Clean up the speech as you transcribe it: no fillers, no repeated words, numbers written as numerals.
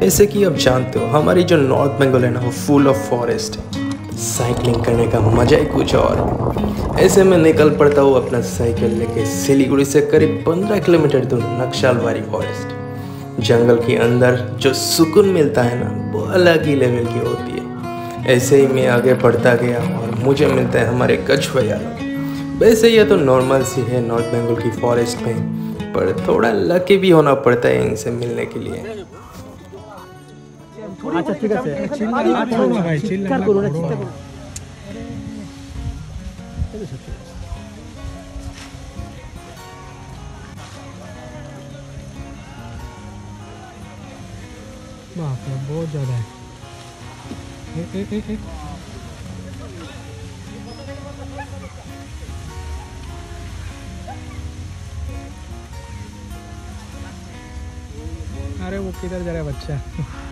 जैसे कि आप जानते हो हमारी जो नॉर्थ बंगाल है ना वो फुल ऑफ फॉरेस्ट है। साइकिलिंग करने का मज़ा ही कुछ और। ऐसे मैं निकल पड़ता हूँ अपना साइकिल लेके सिलीगुड़ी से करीब 15 किलोमीटर दूर नक्शालवारी फॉरेस्ट। जंगल के अंदर जो सुकून मिलता है ना वो अलग ही लेवल की होती है। ऐसे ही मैं आगे बढ़ता गया और मुझे मिलता है हमारे कच्छ वजारा। वैसे यह तो नॉर्मल सी है नॉर्थ बंगाल की फॉरेस्ट में, पर थोड़ा लकी भी होना पड़ता है इनसे मिलने के लिए। अच्छा ठीक है, चिंता करो ना, चिंता करो। बाप रे बहुत ज़्यादा है। एक अरे वो किधर जा रहा है बच्चा।